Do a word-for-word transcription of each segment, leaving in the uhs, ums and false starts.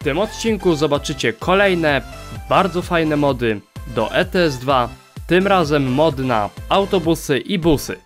W tym odcinku zobaczycie kolejne bardzo fajne mody do E T S dwa, tym razem mod na autobusy i busy.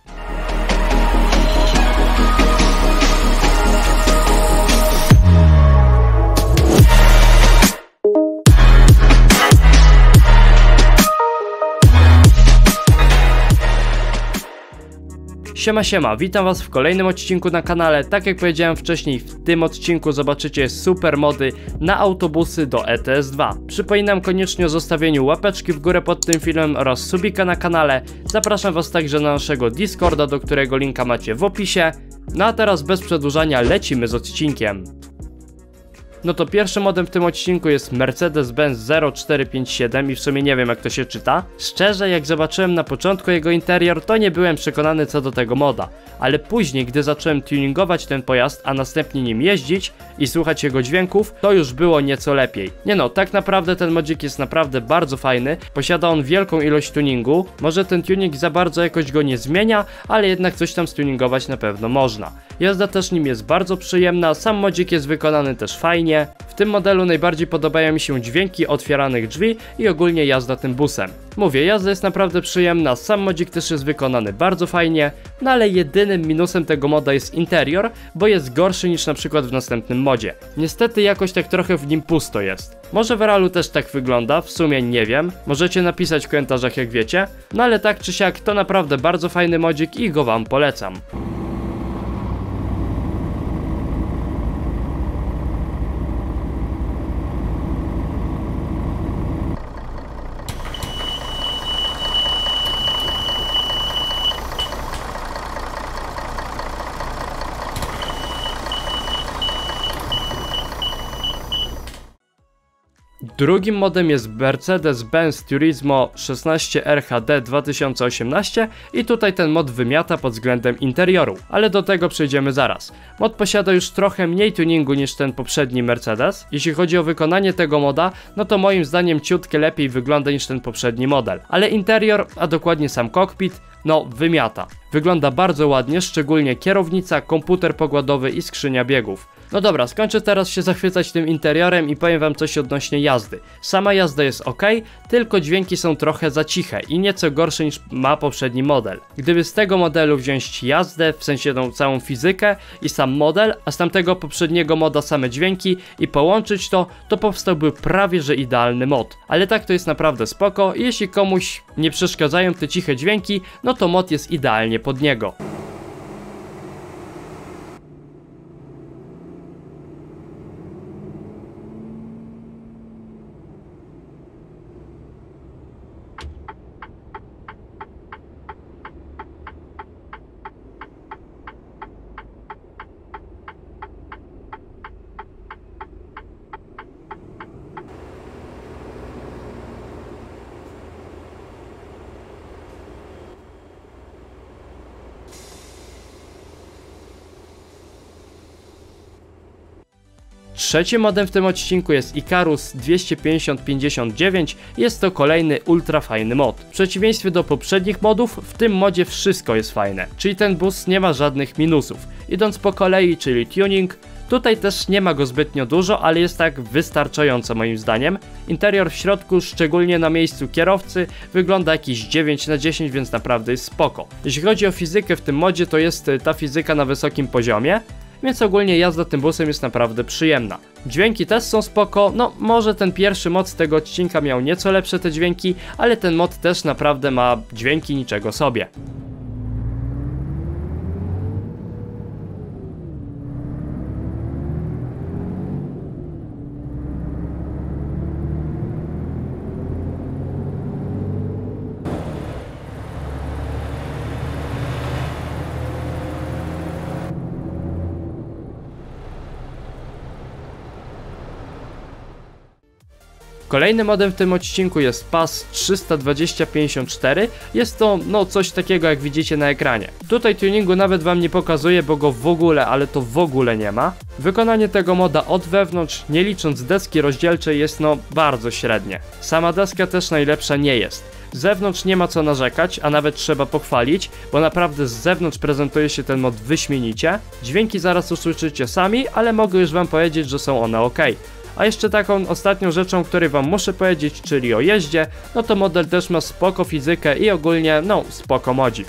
Siema siema, witam was w kolejnym odcinku na kanale. Tak jak powiedziałem wcześniej, w tym odcinku zobaczycie super mody na autobusy do E T S dwa. Przypominam koniecznie o zostawieniu łapeczki w górę pod tym filmem oraz subika na kanale. Zapraszam was także na naszego Discorda, do którego linka macie w opisie. No a teraz bez przedłużania lecimy z odcinkiem. No to pierwszym modem w tym odcinku jest Mercedes-Benz zero cztery pięć siedem i w sumie nie wiem jak to się czyta. Szczerze, jak zobaczyłem na początku jego interior, to nie byłem przekonany co do tego moda. Ale później, gdy zacząłem tuningować ten pojazd, a następnie nim jeździć i słuchać jego dźwięków, to już było nieco lepiej. Nie no, tak naprawdę ten modzik jest naprawdę bardzo fajny. Posiada on wielką ilość tuningu. Może ten tuning za bardzo jakoś go nie zmienia, ale jednak coś tam stuningować na pewno można. Jazda też nim jest bardzo przyjemna, sam modzik jest wykonany też fajnie. W tym modelu najbardziej podobają mi się dźwięki otwieranych drzwi i ogólnie jazda tym busem. Mówię, jazda jest naprawdę przyjemna, sam modzik też jest wykonany bardzo fajnie, no ale jedynym minusem tego moda jest interior, bo jest gorszy niż na przykład w następnym modzie. Niestety jakoś tak trochę w nim pusto jest. Może w realu też tak wygląda, w sumie nie wiem, możecie napisać w komentarzach jak wiecie, no ale tak czy siak to naprawdę bardzo fajny modzik i go wam polecam. Drugim modem jest Mercedes-Benz Turismo szesnaście R H D dwa tysiące osiemnaście i tutaj ten mod wymiata pod względem interioru, ale do tego przejdziemy zaraz. Mod posiada już trochę mniej tuningu niż ten poprzedni Mercedes. Jeśli chodzi o wykonanie tego moda, no to moim zdaniem ciutkę lepiej wygląda niż ten poprzedni model, ale interior, a dokładnie sam kokpit, no wymiata. Wygląda bardzo ładnie, szczególnie kierownica, komputer pogładowy i skrzynia biegów. No dobra, skończę teraz się zachwycać tym interiorem i powiem wam coś odnośnie jazdy. Sama jazda jest ok, tylko dźwięki są trochę za ciche i nieco gorsze niż ma poprzedni model. Gdyby z tego modelu wziąć jazdę, w sensie tą całą fizykę i sam model, a z tamtego poprzedniego moda same dźwięki i połączyć to, to powstałby prawie że idealny mod. Ale tak to jest naprawdę spoko i jeśli komuś nie przeszkadzają te ciche dźwięki, no to mod jest idealnie pod niego. Trzecim modem w tym odcinku jest Ikarus dwieście pięćdziesiąt pięćdziesiąt dziewięć, jest to kolejny ultra fajny mod. W przeciwieństwie do poprzednich modów, w tym modzie wszystko jest fajne, czyli ten bus nie ma żadnych minusów. Idąc po kolei, czyli tuning, tutaj też nie ma go zbytnio dużo, ale jest tak wystarczająco moim zdaniem. Interior w środku, szczególnie na miejscu kierowcy, wygląda jakieś dziewięć na dziesięć, więc naprawdę jest spoko. Jeśli chodzi o fizykę w tym modzie, to jest ta fizyka na wysokim poziomie, więc ogólnie jazda tym busem jest naprawdę przyjemna. Dźwięki też są spoko, no może ten pierwszy mod z tego odcinka miał nieco lepsze te dźwięki, ale ten mod też naprawdę ma dźwięki niczego sobie. Kolejnym modem w tym odcinku jest P A Z trzysta dwadzieścia pięćdziesiąt cztery, jest to no coś takiego jak widzicie na ekranie. Tutaj tuningu nawet wam nie pokazuję, bo go w ogóle, ale to w ogóle nie ma. Wykonanie tego moda od wewnątrz, nie licząc deski rozdzielczej, jest no bardzo średnie. Sama deska też najlepsza nie jest. Z zewnątrz nie ma co narzekać, a nawet trzeba pochwalić, bo naprawdę z zewnątrz prezentuje się ten mod wyśmienicie. Dźwięki zaraz usłyszycie sami, ale mogę już wam powiedzieć, że są one ok. A jeszcze taką ostatnią rzeczą, której wam muszę powiedzieć, czyli o jeździe, no to model też ma spoko fizykę i ogólnie, no, spoko modzik.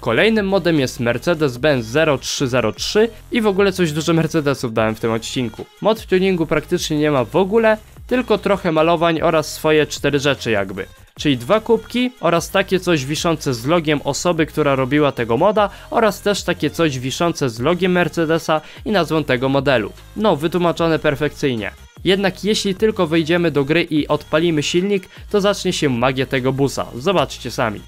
Kolejnym modem jest Mercedes-Benz zero trzy zero trzy i w ogóle coś dużo Mercedesów dałem w tym odcinku. Mod w tuningu praktycznie nie ma w ogóle, tylko trochę malowań oraz swoje cztery rzeczy jakby. Czyli dwa kubki oraz takie coś wiszące z logiem osoby, która robiła tego moda, oraz też takie coś wiszące z logiem Mercedesa i nazwą tego modelu. No, wytłumaczone perfekcyjnie. Jednak jeśli tylko wejdziemy do gry i odpalimy silnik, to zacznie się magia tego busa. Zobaczcie sami.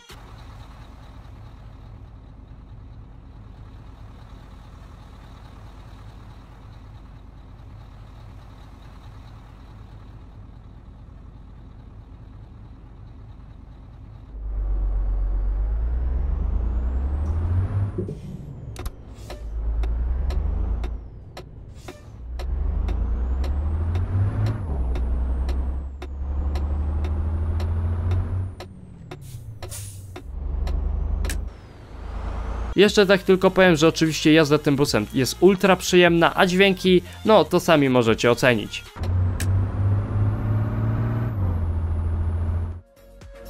Jeszcze tak tylko powiem, że oczywiście jazda tym busem jest ultra przyjemna, a dźwięki, no to sami możecie ocenić.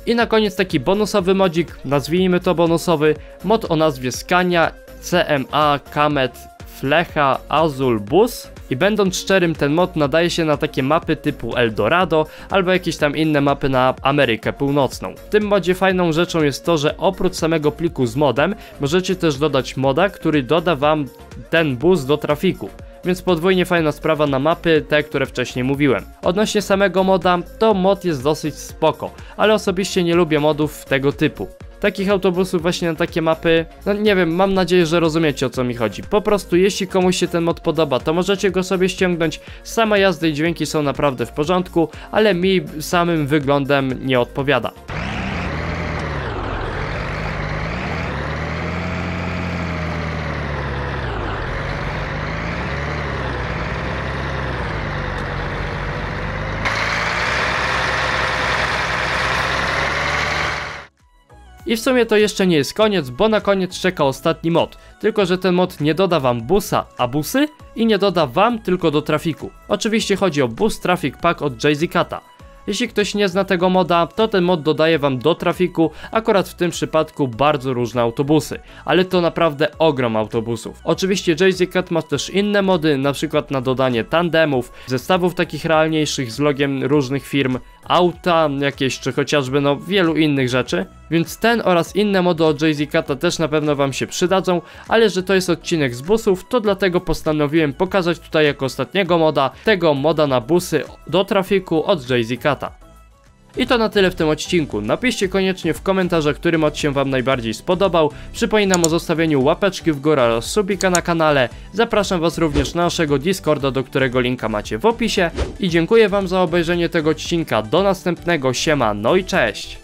I na koniec taki bonusowy modzik, nazwijmy to bonusowy, mod o nazwie Scania C M A Comet Flecha Azul Bus. I będąc szczerym, ten mod nadaje się na takie mapy typu Eldorado albo jakieś tam inne mapy na Amerykę Północną. W tym modzie fajną rzeczą jest to, że oprócz samego pliku z modem możecie też dodać moda, który doda wam ten bus do trafiku. Więc podwójnie fajna sprawa na mapy, te, które wcześniej mówiłem. Odnośnie samego moda, to mod jest dosyć spoko, ale osobiście nie lubię modów tego typu. Takich autobusów właśnie na takie mapy, no nie wiem, mam nadzieję, że rozumiecie, o co mi chodzi. Po prostu jeśli komuś się ten mod podoba, to możecie go sobie ściągnąć. Sama jazda i dźwięki są naprawdę w porządku, ale mi samym wyglądem nie odpowiada. I w sumie to jeszcze nie jest koniec, bo na koniec czeka ostatni mod. Tylko że ten mod nie doda wam busa, a busy? I nie doda wam, tylko do trafiku. Oczywiście chodzi o Bus Traffic Pack od Jazzycata. Jeśli ktoś nie zna tego moda, to ten mod dodaje wam do trafiku, akurat w tym przypadku bardzo różne autobusy, ale to naprawdę ogrom autobusów. Oczywiście Jazzycat ma też inne mody, na przykład na dodanie tandemów, zestawów takich realniejszych z logiem różnych firm, auta jakieś, czy chociażby no wielu innych rzeczy. Więc ten oraz inne mody od Jazzycata też na pewno wam się przydadzą, ale że to jest odcinek z busów, to dlatego postanowiłem pokazać tutaj jako ostatniego moda, tego moda na busy do trafiku od Jazzycata. I to na tyle w tym odcinku. Napiszcie koniecznie w komentarzach, który mod się wam najbardziej spodobał. Przypominam o zostawieniu łapeczki w górę oraz subika na kanale. Zapraszam was również na naszego Discorda, do którego linka macie w opisie. I dziękuję wam za obejrzenie tego odcinka. Do następnego, siema, no i cześć!